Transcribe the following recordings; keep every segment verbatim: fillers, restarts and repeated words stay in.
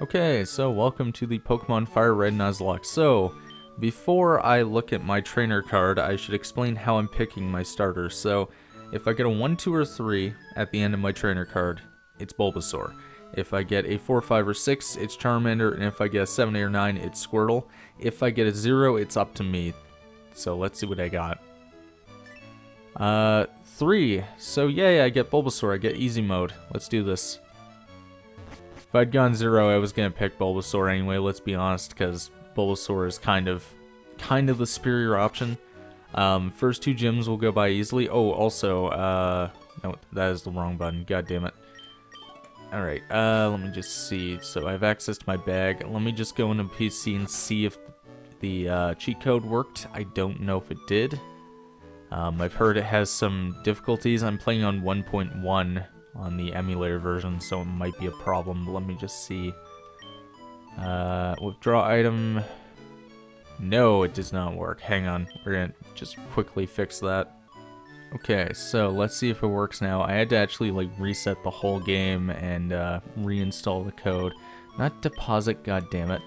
Okay, so welcome to the Pokemon Fire Red Nuzlocke. So, before I look at my trainer card, I should explain how I'm picking my starter. So, if I get a one, two, or three at the end of my trainer card, it's Bulbasaur. If I get a four, five, or six, it's Charmander, and if I get a seven, eight, or nine, it's Squirtle. If I get a zero, it's up to me. So let's see what I got. Uh, three. So yay, I get Bulbasaur, I get easy mode. Let's do this. If I'd gone zero, I was gonna pick Bulbasaur anyway, let's be honest, because Bulbasaur is kind of, kind of the superior option. Um, first two gyms will go by easily. Oh, also, uh, no, that is the wrong button, god damn it. Alright, uh, let me just see. So I have access to my bag. Let me just go into P C and see if the uh, cheat code worked. I don't know if it did. Um, I've heard it has some difficulties. I'm playing on one point one on the emulator version, so it might be a problem. Let me just see. Uh, withdraw item. No, it does not work. Hang on. We're gonna just quickly fix that. Okay, so let's see if it works now. I had to actually like reset the whole game and uh, reinstall the code. Not deposit, goddammit.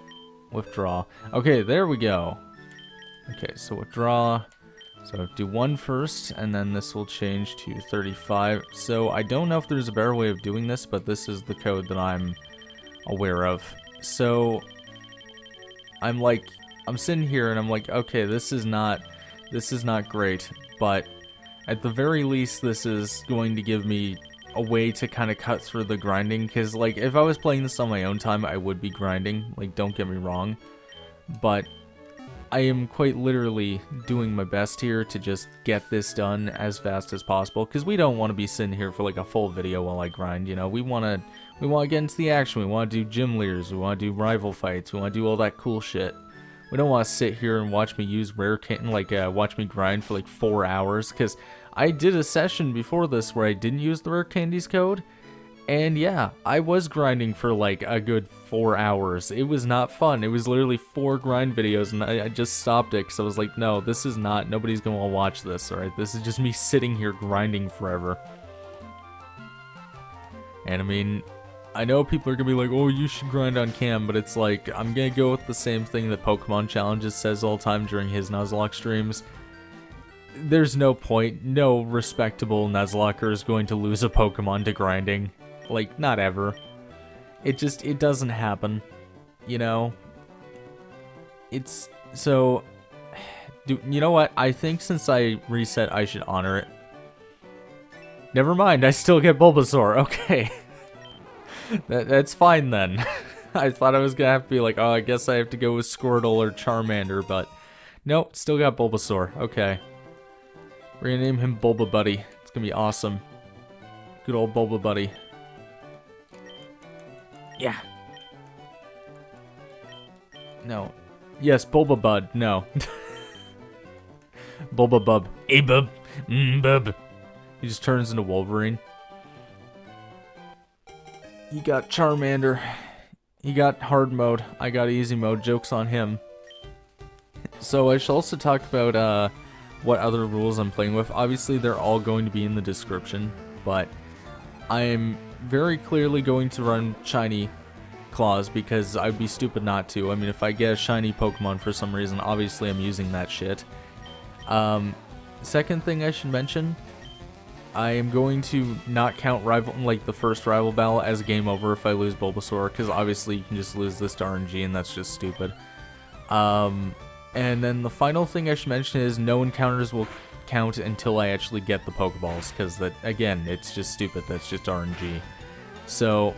Withdraw. Okay, there we go. Okay, so withdraw. So do one first, and then this will change to thirty-five. So I don't know if there's a better way of doing this, but this is the code that I'm aware of. So I'm like, I'm sitting here and I'm like, okay, this is not, this is not great, but at the very least, this is going to give me a way to kind of cut through the grinding, because, like, if I was playing this on my own time, I would be grinding, like, don't get me wrong, but I am quite literally doing my best here to just get this done as fast as possible, because we don't want to be sitting here for, like, a full video while I grind, you know, we want to, we want to get into the action, we want to do gym leaders, we want to do rival fights, we want to do all that cool shit. We don't want to sit here and watch me use Rare Candy, like uh, watch me grind for like four hours, because I did a session before this where I didn't use the Rare Candy's code, and yeah, I was grinding for like a good four hours. It was not fun. It was literally four grind videos, and I, I just stopped it because I was like, no, this is not, nobody's going to watch this, alright? This is just me sitting here grinding forever. And I mean, I know people are going to be like, oh, you should grind on cam, but it's like, I'm going to go with the same thing that Pokemon Challenges says all the time during his Nuzlocke streams. There's no point, no respectable Nuzlocker is going to lose a Pokemon to grinding. Like, not ever. It just, it doesn't happen. You know? It's, so, do, you know what, I think since I reset, I should honor it. Never mind, I still get Bulbasaur, okay. That, that's fine then. I thought I was gonna have to be like, oh, I guess I have to go with Squirtle or Charmander, but nope, still got Bulbasaur. Okay. We're gonna name him Bulba Buddy. It's gonna be awesome. Good old Bulba Buddy. Yeah. No. Yes, Bulba Bud. No. Bulba Bub. Hey, bub. Mm, bub. He just turns into Wolverine. He got Charmander, he got hard mode, I got easy mode, joke's on him. So I should also talk about uh, what other rules I'm playing with. Obviously they're all going to be in the description, but I'm very clearly going to run shiny claws because I'd be stupid not to. I mean, if I get a shiny Pokemon for some reason, obviously I'm using that shit. Um, second thing I should mention, I am going to not count rival, like the first rival battle as a game over if I lose Bulbasaur, because obviously you can just lose this to R N G and that's just stupid. Um, and then the final thing I should mention is no encounters will count until I actually get the Pokeballs, because that, again, it's just stupid, that's just R N G. So,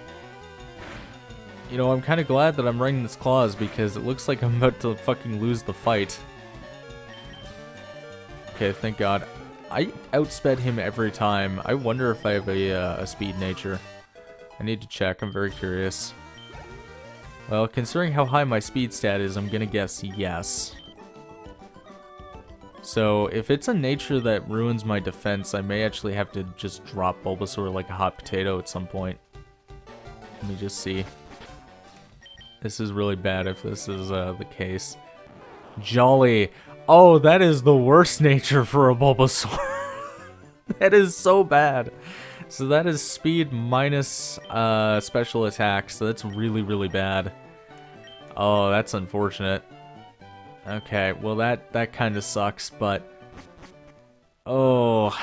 you know, I'm kind of glad that I'm running this claws because it looks like I'm about to fucking lose the fight. Okay, thank God. I outsped him every time. I wonder if I have a, uh, a speed nature. I need to check, I'm very curious. Well, considering how high my speed stat is, I'm gonna guess yes. So, if it's a nature that ruins my defense, I may actually have to just drop Bulbasaur like a hot potato at some point. Let me just see. This is really bad if this is uh, the case. Jolly! Oh, that is the worst nature for a Bulbasaur. That is so bad. So that is speed minus uh, special attack, so that's really, really bad. Oh, that's unfortunate. Okay, well that, that kind of sucks, but... Oh,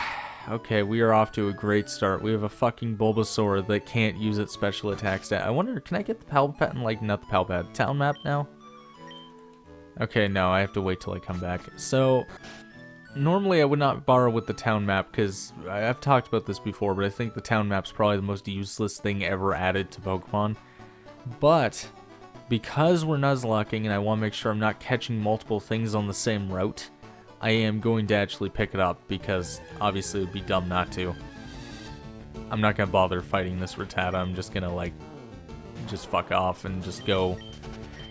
okay, we are off to a great start. We have a fucking Bulbasaur that can't use its special attack stat. I wonder, can I get the Palpat and, like, not the Palpat, Town Map now? Okay, no, I have to wait till I come back. So, normally I would not borrow with the Town Map, because I've talked about this before, but I think the Town Map's probably the most useless thing ever added to Pokemon. But... because we're Nuzlocking and I want to make sure I'm not catching multiple things on the same route, I am going to actually pick it up because obviously it would be dumb not to. I'm not going to bother fighting this Rattata, I'm just going to like, just fuck off and just go.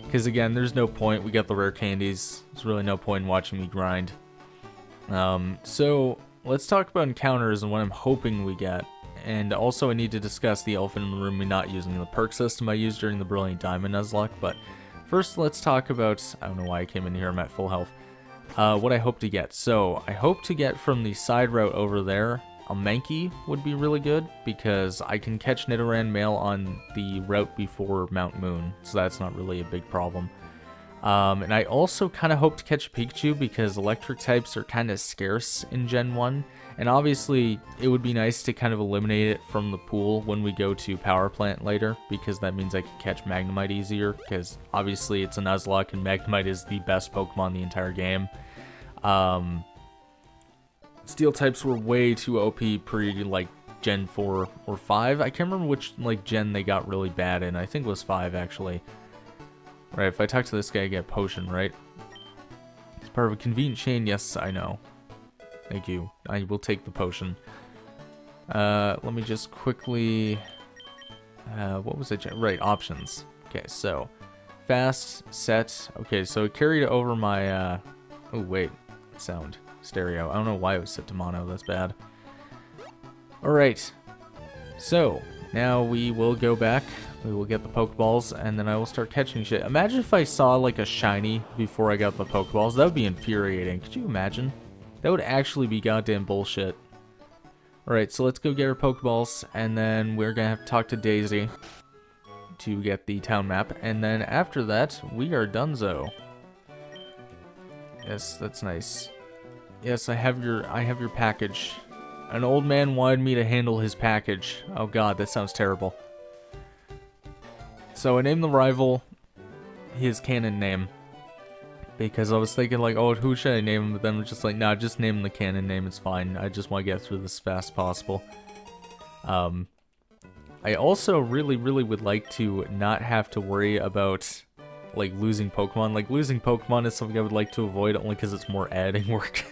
Because again, there's no point, we got the rare candies, there's really no point in watching me grind. Um, so, let's talk about encounters and what I'm hoping we get. And also I need to discuss the elephant in the room, me not using the perk system I used during the Brilliant Diamond Nuzlocke, but first let's talk about, I don't know why I came in here, I'm at full health, uh, what I hope to get. So, I hope to get from the side route over there, a Mankey would be really good, because I can catch Nidoran Male on the route before Mount Moon, so that's not really a big problem. Um, and I also kind of hope to catch Pikachu because electric types are kind of scarce in Gen one. And obviously it would be nice to kind of eliminate it from the pool when we go to Power Plant later, because that means I can catch Magnemite easier, because obviously it's a Nuzlocke and Magnemite is the best Pokemon in the entire game. Um, steel types were way too O P pre like Gen four or five. I can't remember which like gen they got really bad in. I think it was five actually. Right, if I talk to this guy, I get a potion, right? It's part of a convenient chain, yes, I know. Thank you. I will take the potion. Uh, let me just quickly... Uh, what was it? Right, options. Okay, so... Fast, set... Okay, so it carried over my, uh... Oh, wait. Sound. Stereo. I don't know why it was set to mono. That's bad. Alright. So, now we will go back... We will get the Pokeballs, and then I will start catching shit. Imagine if I saw, like, a shiny before I got the Pokeballs. That would be infuriating. Could you imagine? That would actually be goddamn bullshit. Alright, so let's go get our Pokeballs, and then we're gonna have to talk to Daisy to get the town map. And then after that, we are donezo. Yes, that's nice. Yes, I have your, I have your package. An old man wanted me to handle his package. Oh god, that sounds terrible. So I named the rival his canon name, because I was thinking like, oh, who should I name him? But then I was just like, nah, just name him the canon name, it's fine. I just want to get through this as fast as possible. Um, I also really, really would like to not have to worry about, like, losing Pokemon. Like, losing Pokemon is something I would like to avoid, only because it's more adding work.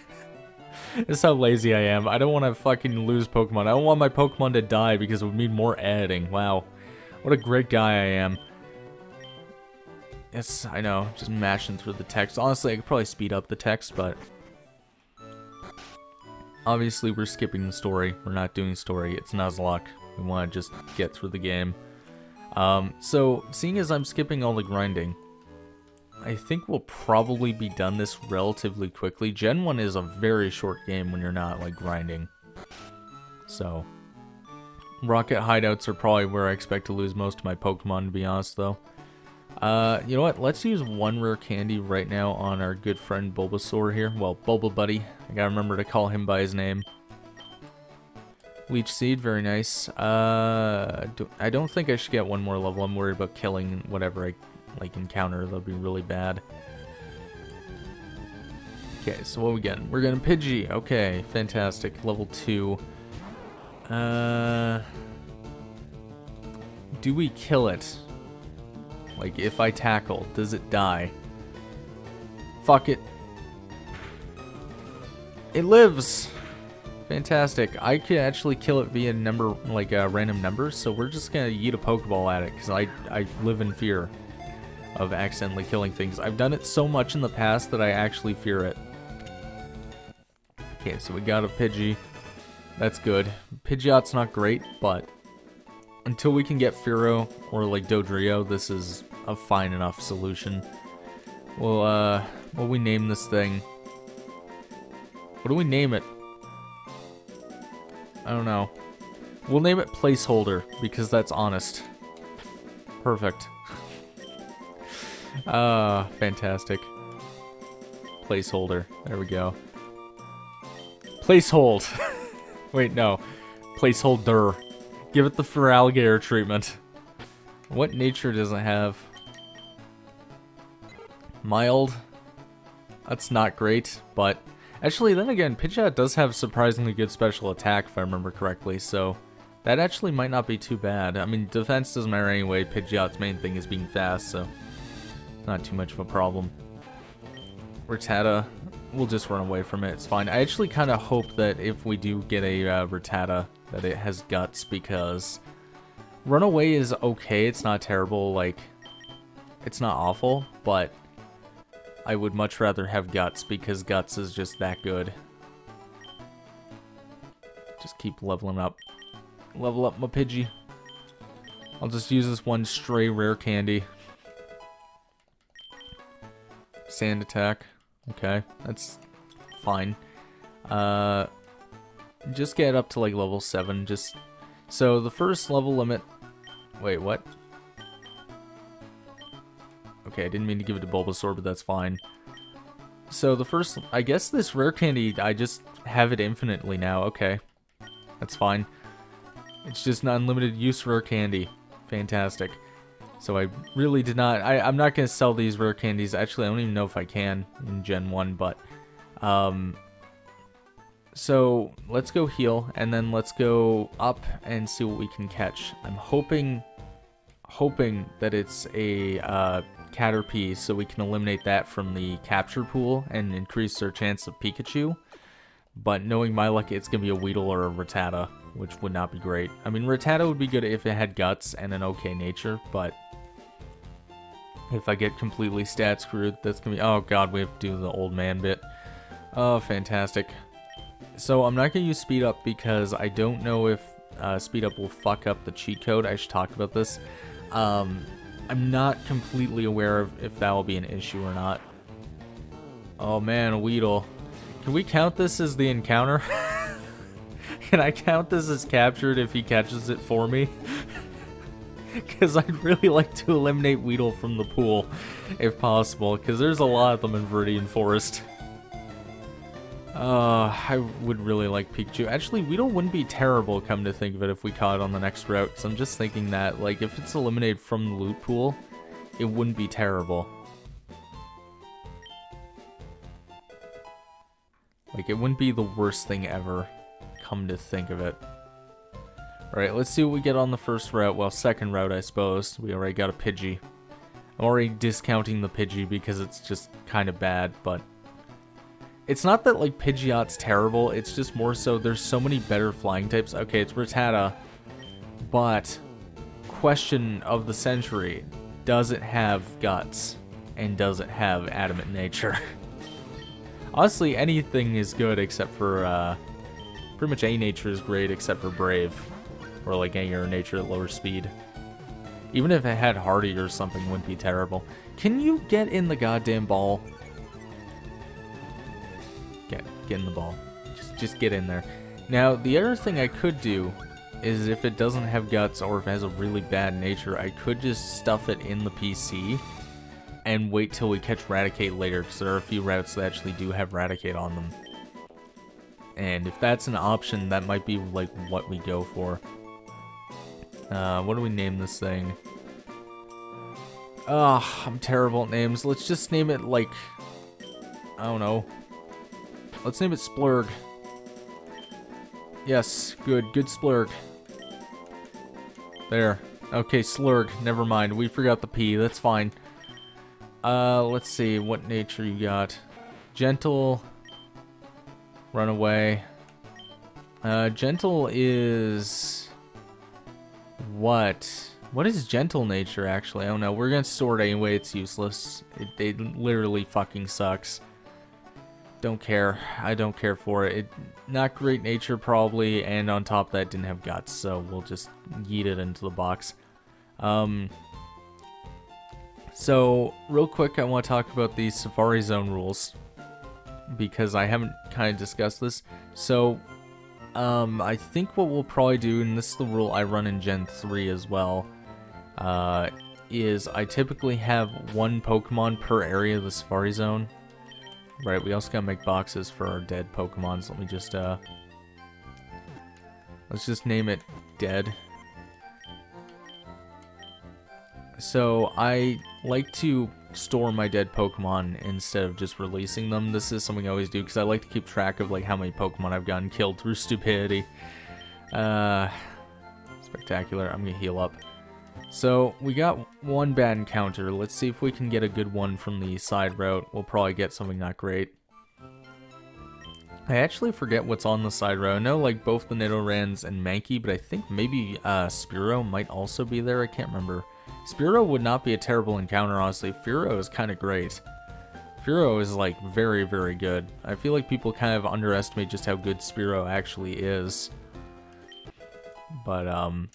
That's how lazy I am. I don't want to fucking lose Pokemon. I don't want my Pokemon to die, because it would mean more adding. Wow. What a great guy I am. Yes, I know, just mashing through the text. Honestly, I could probably speed up the text, but... obviously, we're skipping the story. We're not doing story. It's Nuzlocke. We want to just get through the game. Um, so, seeing as I'm skipping all the grinding, I think we'll probably be done this relatively quickly. Gen one is a very short game when you're not, like, grinding. So... rocket hideouts are probably where I expect to lose most of my Pokemon, to be honest, though. Uh, you know what? Let's use one rare candy right now on our good friend Bulbasaur here. Well, Bulba Buddy. I gotta remember to call him by his name. Leech Seed, very nice. Uh, do, I don't think I should get one more level. I'm worried about killing whatever I like encounter. That'll be really bad. Okay, so what are we getting? We're getting Pidgey. Okay, fantastic. Level two. Uh, do we kill it? Like, if I tackle, does it die? Fuck it. It lives! Fantastic. I could actually kill it via number, like, uh, random numbers, so we're just gonna yeet a Pokeball at it, because I, I live in fear of accidentally killing things. I've done it so much in the past that I actually fear it. Okay, so we got a Pidgey. That's good. Pidgeot's not great, but until we can get Fearow or like Dodrio, this is a fine enough solution. Well, uh, what do we name this thing? What do we name it? I don't know. We'll name it placeholder because that's honest. Perfect. Ah, uh, fantastic. Placeholder. There we go. Placehold. Wait, no. Placeholder. Give it the for alligator treatment. What nature does it have? Mild. That's not great, but actually, then again, Pidgeot does have surprisingly good special attack, if I remember correctly, so that actually might not be too bad. I mean, defense doesn't matter anyway. Pidgeot's main thing is being fast, so not too much of a problem. Rattata, we'll just run away from it. It's fine. I actually kind of hope that if we do get a uh, Rattata, that it has guts, because runaway is okay. It's not terrible. Like, it's not awful, but I would much rather have guts, because guts is just that good. Just keep leveling up. Level up my Pidgey. I'll just use this one stray rare candy. Sand attack. Okay, that's fine. Uh, just get up to like level seven. Just so the first level limit. Wait, what? Okay, I didn't mean to give it to Bulbasaur, but that's fine. So the first, I guess this rare candy, I just have it infinitely now. Okay, that's fine. It's just an unlimited use rare candy. Fantastic. So I really did not, I, I'm not going to sell these rare candies. Actually, I don't even know if I can in Gen one, but, um, so let's go heal, and then let's go up and see what we can catch. I'm hoping, hoping that it's a, uh, Caterpie, so we can eliminate that from the capture pool and increase our chance of Pikachu. But knowing my luck, it's going to be a Weedle or a Rattata, which would not be great. I mean, Rattata would be good if it had guts and an okay nature, but if I get completely stat screwed, that's going to be... Oh god, we have to do the old man bit. Oh, fantastic. So I'm not going to use speed up because I don't know if uh, speed up will fuck up the cheat code. I should talk about this. Um, I'm not completely aware of if that will be an issue or not. Oh man, Weedle. Can we count this as the encounter? Can I count this as captured if he catches it for me? Because I'd really like to eliminate Weedle from the pool, if possible, because there's a lot of them in Viridian Forest. Uh, I would really like Pikachu. Actually, Weedle wouldn't be terrible, come to think of it, if we caught it on the next route. So I'm just thinking that, like, if it's eliminated from the loot pool, it wouldn't be terrible. Like, it wouldn't be the worst thing ever, come to think of it. Alright, let's see what we get on the first route. Well, second route, I suppose. We already got a Pidgey. I'm already discounting the Pidgey because it's just kind of bad, but... It's not that, like, Pidgeot's terrible. It's just more so there's so many better flying types. Okay, it's Rattata, but... Question of the century. Does it have guts? And does it have adamant nature? Honestly, anything is good except for, uh... pretty much any nature is great except for Brave, or like any other nature at lower speed. Even if it had Hardy or something, it wouldn't be terrible. Can you get in the goddamn ball? Get, get in the ball. Just, just get in there. Now, the other thing I could do is if it doesn't have guts or if it has a really bad nature, I could just stuff it in the P C and wait till we catch Raticate later, because there are a few routes that actually do have Raticate on them. And if that's an option, that might be, like, what we go for. Uh, what do we name this thing? Ugh, I'm terrible at names. Let's just name it, like... I don't know. Let's name it Splurg. Yes, good. Good Splurg. There. Okay, Slurg. Never mind. We forgot the P. That's fine. Uh, let's see. What nature you got? Gentle... Runaway. Uh, gentle is... What? What is gentle nature, actually? I don't know. We're gonna sword anyway. It's useless. It, it literally fucking sucks. Don't care. I don't care for it. It. Not great nature, probably, and on top of that, didn't have guts, so we'll just yeet it into the box. Um... So, real quick, I want to talk about the Safari Zone rules, because I haven't kind of discussed this. So Um, I think what we'll probably do, and this is the rule I run in Gen three as well, uh, is I typically have one Pokemon per area of the Safari Zone. Right, we also gotta make boxes for our dead Pokemon, so let me just, uh... let's just name it Dead. So, I like to store my dead Pokemon instead of just releasing them. This is something I always do, because I like to keep track of, like, how many Pokemon I've gotten killed through stupidity. Uh, spectacular. I'm gonna heal up. So, we got one bad encounter. Let's see if we can get a good one from the side route. We'll probably get something not great. I actually forget what's on the side route. I know, like, both the Nidorans and Mankey, but I think maybe uh, Spearow might also be there. I can't remember. Spearow would not be a terrible encounter, honestly. Fearow is kind of great. Fearow is, like, very, very good. I feel like people kind of underestimate just how good Spearow actually is. But, um...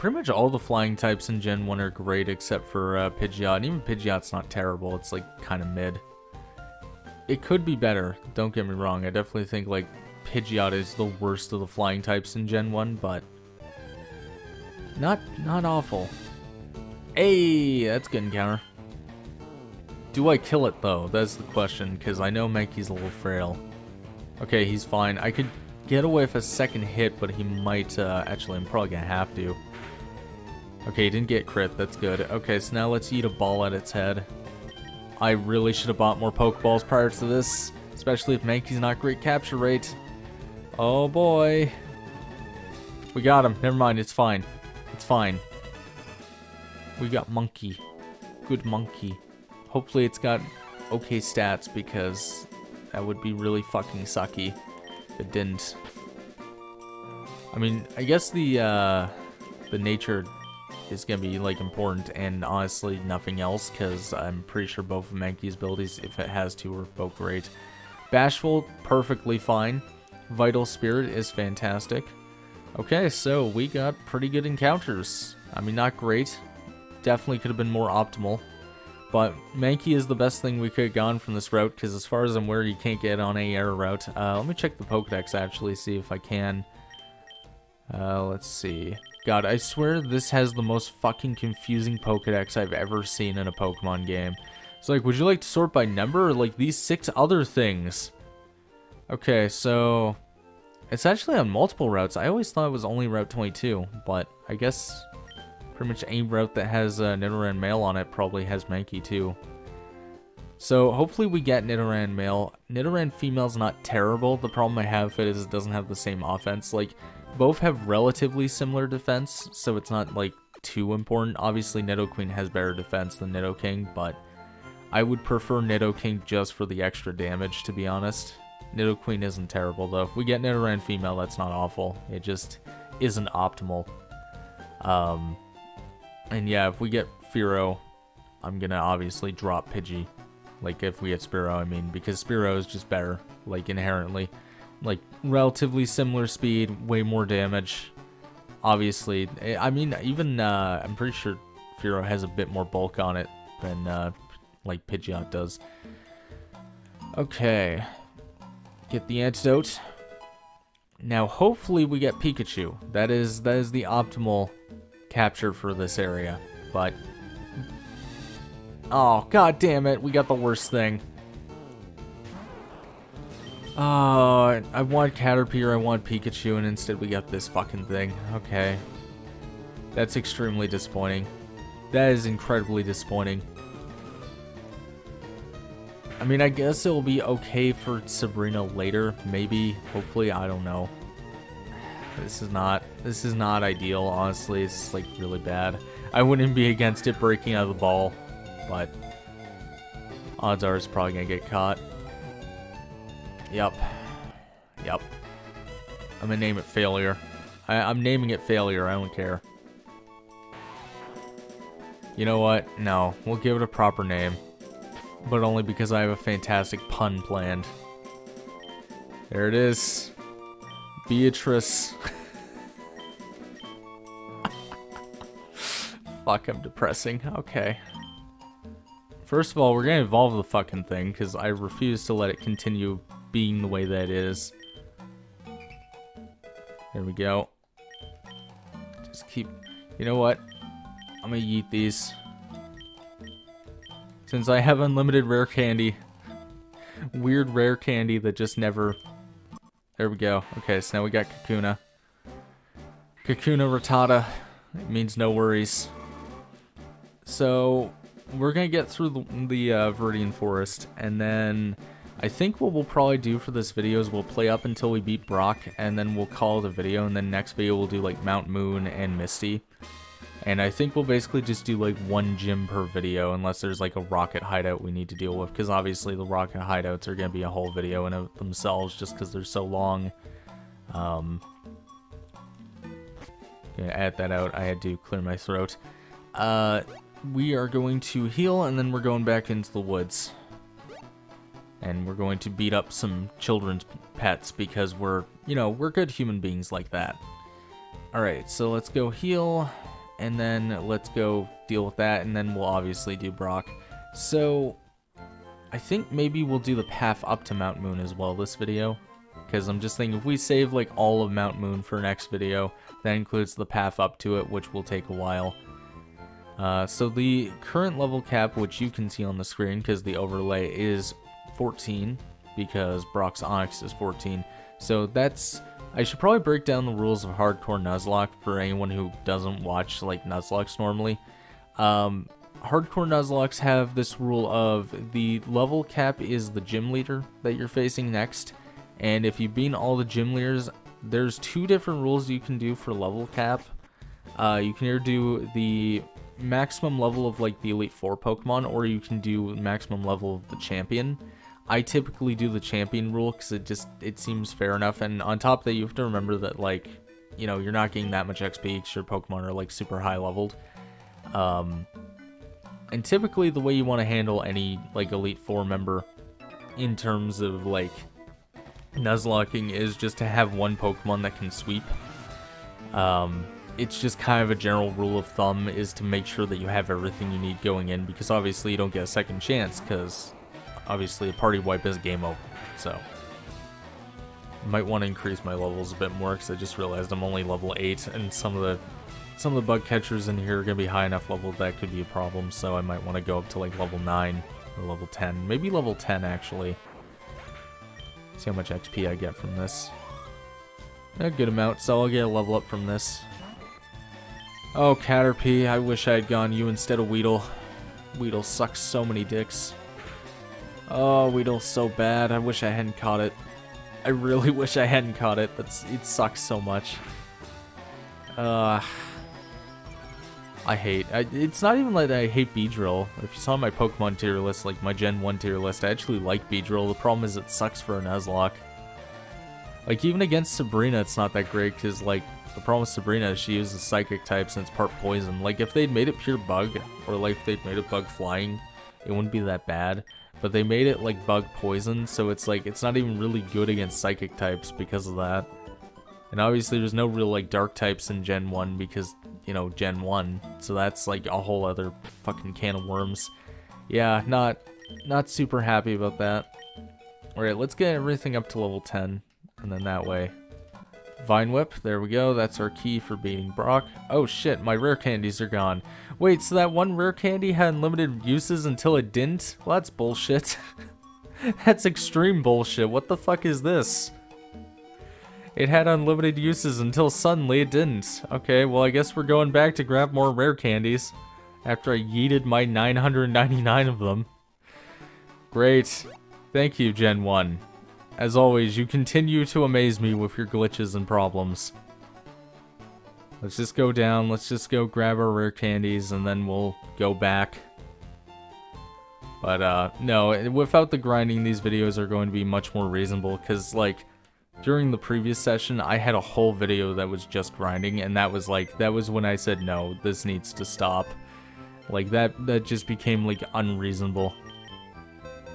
pretty much all the flying types in Gen one are great, except for uh, Pidgeot. And even Pidgeot's not terrible. It's, like, kind of mid. It could be better. Don't get me wrong. I definitely think, like, Pidgeot is the worst of the flying types in Gen one, but... Not, not awful. Hey, that's a good encounter. Do I kill it, though? That's the question, because I know Mankey's a little frail. Okay, he's fine. I could get away with a second hit, but he might... Uh, actually, I'm probably going to have to. Okay, he didn't get crit. That's good. Okay, so now let's eat a ball at its head. I really should have bought more Pokeballs prior to this, especially if Mankey's not great capture rate. Oh, boy. We got him. Never mind. It's fine. It's fine. We got Mankey. Good Mankey. Hopefully it's got okay stats, because that would be really fucking sucky if it didn't. I mean, I guess the, uh, the nature... is going to be, like, important, and honestly nothing else, because I'm pretty sure both of Mankey's abilities, if it has two, are both great. Bashful, perfectly fine. Vital Spirit is fantastic. Okay, so we got pretty good encounters. I mean, not great. Definitely could have been more optimal. But Mankey is the best thing we could have gone from this route, because as far as I'm aware, you can't get on any air route. Uh, let me check the Pokedex, actually, see if I can. Uh, let's see... God, I swear this has the most fucking confusing Pokedex I've ever seen in a Pokemon game. It's like, would you like to sort by number or like these six other things? Okay, so... it's actually on multiple routes. I always thought it was only Route twenty-two, but I guess pretty much any route that has uh, Nidoran Male on it probably has Mankey too. So hopefully we get Nidoran Male. Nidoran Female's not terrible. The problem I have with it is it doesn't have the same offense. Like... both have relatively similar defense, so it's not, like, too important. Obviously, Nidoqueen has better defense than Nidoking, but I would prefer Nidoking just for the extra damage, to be honest. Nidoqueen isn't terrible, though. If we get Nidoran female, that's not awful. It just isn't optimal. Um, and yeah, if we get Fearow, I'm gonna obviously drop Pidgey. Like, if we get Spearow, I mean, because Spearow is just better, like, inherently. Like, relatively similar speed, way more damage, obviously. I mean, even, uh, I'm pretty sure Fearow has a bit more bulk on it than, uh, like, Pidgeot does. Okay. Get the antidote. Now, hopefully we get Pikachu. That is, that is the optimal capture for this area, but... oh, god damn it, we got the worst thing. Uh, I want Caterpie or I want Pikachu, and instead we got this fucking thing. Okay. That's extremely disappointing. That is incredibly disappointing. I mean, I guess it'll be okay for Sabrina later. Maybe. Hopefully. I don't know. This is not, this is not ideal, honestly. It's, like, really bad. I wouldn't be against it breaking out of the ball, but odds are it's probably gonna get caught. Yep. Yep. I'm gonna name it failure. I, I'm naming it failure, I don't care. You know what? No, we'll give it a proper name. But only because I have a fantastic pun planned. There it is. Beatrice. Fuck, I'm depressing. Okay. First of all, we're gonna evolve the fucking thing, because I refuse to let it continue being the way that it is. There we go. Just keep... You know what? I'm gonna yeet these. Since I have unlimited rare candy. Weird rare candy that just never... There we go. Okay, so now we got Kakuna. Kakuna Rattata. It means no worries. So... We're going to get through the, the uh, Viridian Forest, and then I think what we'll probably do for this video is we'll play up until we beat Brock, and then we'll call it a video, and then next video we'll do like Mount Moon and Misty. And I think we'll basically just do like one gym per video, unless there's like a rocket hideout we need to deal with, because obviously the rocket hideouts are going to be a whole video in of themselves, just because they're so long. Um, gonna add that out, I had to clear my throat. Uh... We are going to heal, and then we're going back into the woods. And we're going to beat up some children's pets because we're, you know, we're good human beings like that. Alright, so let's go heal, and then let's go deal with that, and then we'll obviously do Brock. So, I think maybe we'll do the path up to Mount Moon as well this video. Because I'm just thinking, if we save, like, all of Mount Moon for next video, that includes the path up to it, which will take a while. Uh, so the current level cap, which you can see on the screen because the overlay is fourteen, because Brock's Onyx is fourteen. So that's, I should probably break down the rules of Hardcore Nuzlocke for anyone who doesn't watch like Nuzlocke's normally. Um, hardcore Nuzlocke's have this rule of the level cap is the gym leader that you're facing next. And if you beat all the gym leaders, there's two different rules you can do for level cap. Uh, you can either do the maximum level of like the Elite Four Pokemon, or you can do maximum level of the champion. I typically do the champion rule because it just it seems fair enough, and on top of that you have to remember that, like, you know, you're not getting that much X P because your Pokemon are like super high leveled. Um, and typically the way you want to handle any like Elite Four member in terms of like Nuzlocking is just to have one Pokemon that can sweep. Um, It's just kind of a general rule of thumb is to make sure that you have everything you need going in, because obviously you don't get a second chance, because obviously a party wipe is game over. So might want to increase my levels a bit more, because I just realized I'm only level eight, and some of the some of the bug catchers in here are gonna be high enough level that could be a problem. So I might want to go up to like level nine or level ten, maybe level ten actually. See how much X P I get from this. A good amount, so I'll get a level up from this. Oh, Caterpie, I wish I had gone you instead of Weedle. Weedle sucks so many dicks. Oh, Weedle's so bad. I wish I hadn't caught it. I really wish I hadn't caught it. That's, it sucks so much. Uh, I hate... I, it's not even like I hate Beedrill. If you saw my Pokemon tier list, like my Gen one tier list, I actually like Beedrill. The problem is it sucks for a Nuzlocke. Like, even against Sabrina, it's not that great, because, like, the problem with Sabrina is she uses psychic types and it's part poison. Like, if they'd made it pure bug, or like if they'd made it bug flying, it wouldn't be that bad. But they made it like bug poison, so it's like it's not even really good against psychic types because of that. And obviously there's no real like dark types in Gen one because, you know, Gen one. So that's like a whole other fucking can of worms. Yeah, not not super happy about that. Alright, let's get everything up to level ten, and then that way. Vine Whip, there we go, that's our key for beating Brock. Oh shit, my rare candies are gone. Wait, so that one rare candy had unlimited uses until it didn't? Well, that's bullshit. That's extreme bullshit, what the fuck is this? It had unlimited uses until suddenly it didn't. Okay, well I guess we're going back to grab more rare candies after I yeeted my nine hundred ninety-nine of them. Great. Thank you, Gen one. As always, you continue to amaze me with your glitches and problems. Let's just go down, let's just go grab our rare candies, and then we'll go back. But, uh, no, without the grinding, these videos are going to be much more reasonable, because, like, during the previous session, I had a whole video that was just grinding, and that was, like, that was when I said, no, this needs to stop. Like, that, that just became, like, unreasonable.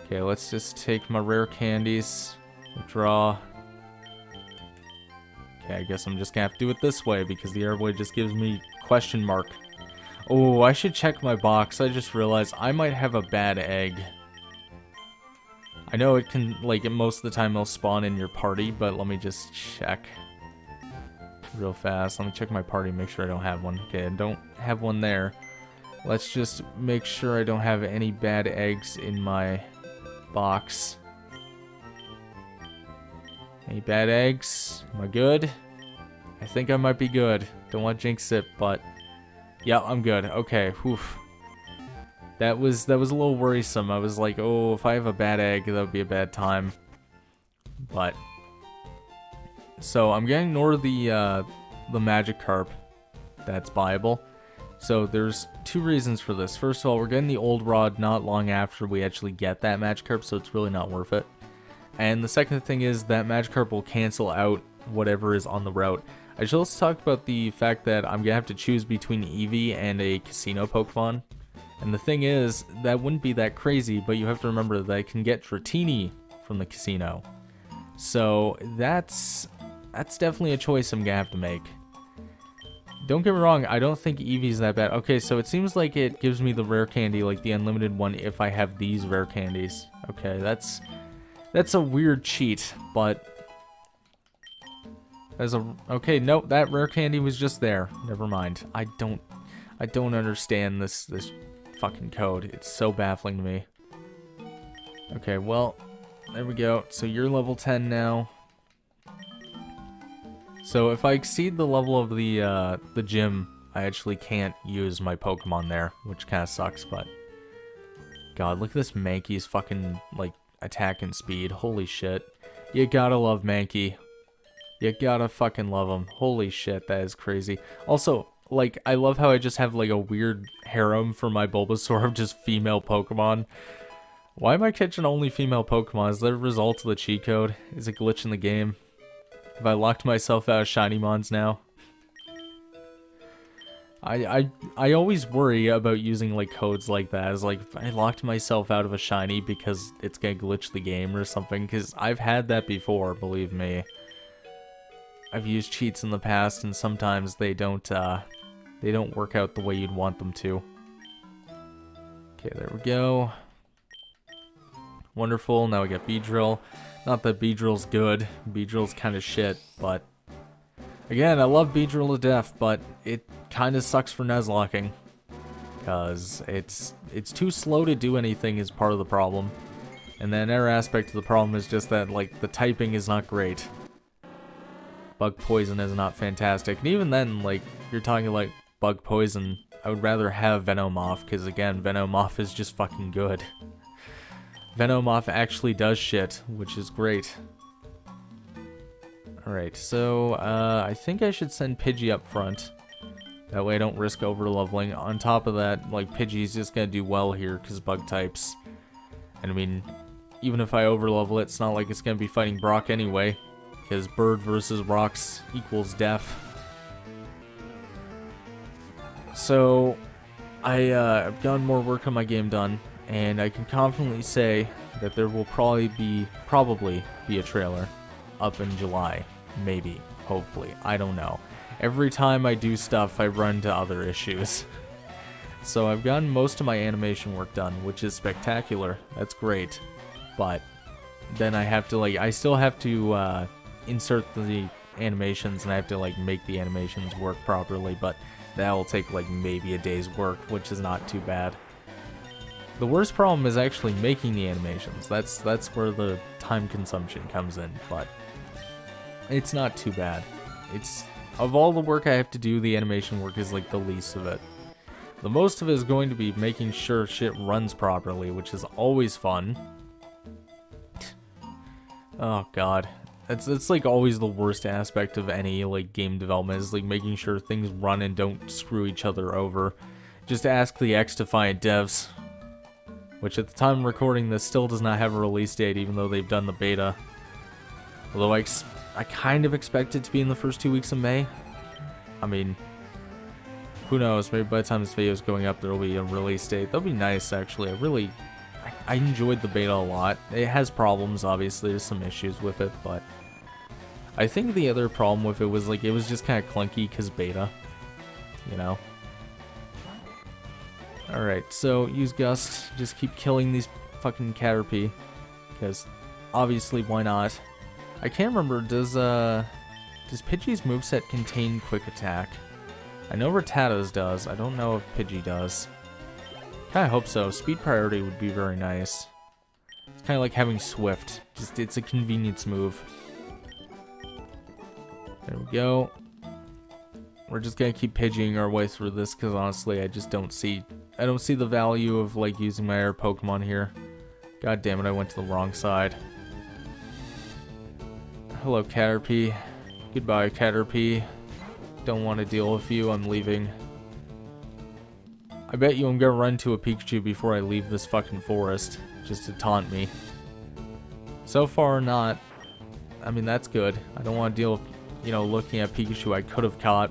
Okay, let's just take my rare candies. Draw. Okay, I guess I'm just gonna have to do it this way because the airway just gives me question mark. Oh, I should check my box. I just realized I might have a bad egg. I know it can, like, most of the time it'll spawn in your party, but let me just check. real fast. Let me check my party, make sure I don't have one. Okay, I don't have one there. Let's just make sure I don't have any bad eggs in my box. Any bad eggs? Am I good? I think I might be good. Don't want to jinx it, but yeah, I'm good. Okay, oof. That was that was a little worrisome. I was like, oh, if I have a bad egg, that would be a bad time. But so I'm gonna ignore the uh, the Magikarp that's viable. So there's two reasons for this. First of all, we're getting the old rod not long after we actually get that Magikarp, so it's really not worth it. And the second thing is that Magikarp will cancel out whatever is on the route. I should also talk about the fact that I'm gonna have to choose between Eevee and a Casino Pokemon. And the thing is, that wouldn't be that crazy, but you have to remember that I can get Dratini from the Casino. So that's that's definitely a choice I'm gonna have to make. Don't get me wrong, I don't think Eevee's that bad. Okay, so it seems like it gives me the rare candy, like the unlimited one, if I have these rare candies. Okay, that's that's a weird cheat, but as a okay, nope, that rare candy was just there. Never mind. I don't I don't understand this this fucking code. It's so baffling to me. Okay, well, there we go. So you're level ten now. So if I exceed the level of the uh, the gym, I actually can't use my Pokemon there, which kind of sucks. But God, look at this Mankey's fucking like attack and speed. Holy shit! You gotta love Mankey. You gotta fucking love him. Holy shit, that is crazy. Also, like, I love how I just have like a weird harem for my Bulbasaur of just female Pokemon. Why am I catching only female Pokemon? Is that a result of the cheat code? Is it a glitch in the game? Have I locked myself out of shiny mons now? I I I always worry about using like codes like that. It's like I locked myself out of a shiny because it's gonna glitch the game or something. Because I've had that before, believe me. I've used cheats in the past, and sometimes they don't uh, they don't work out the way you'd want them to. Okay, there we go. Wonderful. Now we got Beedrill. Not that Beedrill's good. Beedrill's kind of shit, but again, I love Beedrill to death, but it kind of sucks for Nuzlocking, because it's it's too slow to do anything is part of the problem. And then another aspect of the problem is just that like the typing is not great. Bug poison is not fantastic, and even then, like you're talking like bug poison, I would rather have Venomoth, because again, Venomoth is just fucking good. Venomoth actually does shit, which is great. Alright, so uh, I think I should send Pidgey up front. That way I don't risk overleveling. On top of that, like Pidgey's just gonna do well here because bug types. And I mean, even if I overlevel it, it's not like it's gonna be fighting Brock anyway, because bird versus rocks equals death. So I, uh, I've gotten more work on my game done. And I can confidently say that there will probably be, probably be a trailer up in July. Maybe. Hopefully. I don't know. Every time I do stuff, I run to other issues. So I've gotten most of my animation work done, which is spectacular. That's great. But then I have to, like, I still have to uh, insert the animations, and I have to, like, make the animations work properly. But that will take, like, maybe a day's work, which is not too bad. The worst problem is actually making the animations. That's that's where the time consumption comes in, but it's not too bad. It's of all the work I have to do, the animation work is like the least of it. The most of it is going to be making sure shit runs properly, which is always fun. Oh god. That's that's like always the worst aspect of any like game development, is like making sure things run and don't screw each other over. Just ask the X-Defiant devs. Which at the time of recording this still does not have a release date, even though they've done the beta. Although I, ex I kind of expect it to be in the first two weeks of May. I mean, who knows, maybe by the time this video is going up there will be a release date. That'll be nice actually. I really, I, I enjoyed the beta a lot. It has problems obviously, there's some issues with it, but I think the other problem with it was like, it was just kind of clunky because beta, you know? Alright, so use Gust, just keep killing these fucking Caterpie, because obviously why not? I can't remember, does uh, Does Pidgey's moveset contain Quick Attack? I know Rattata's does. I don't know if Pidgey does. Kinda hope so. Speed priority would be very nice. It's kinda like having Swift. Just, it's a convenience move. There we go. We're just gonna keep Pidgeying our way through this because honestly, I just don't see... I don't see the value of, like, using my air Pokemon here. God damn it, I went to the wrong side. Hello, Caterpie. Goodbye, Caterpie. Don't want to deal with you, I'm leaving. I bet you I'm gonna run to a Pikachu before I leave this fucking forest, just to taunt me. So far, not. I mean, that's good. I don't want to deal with, you know, looking at Pikachu I could have caught.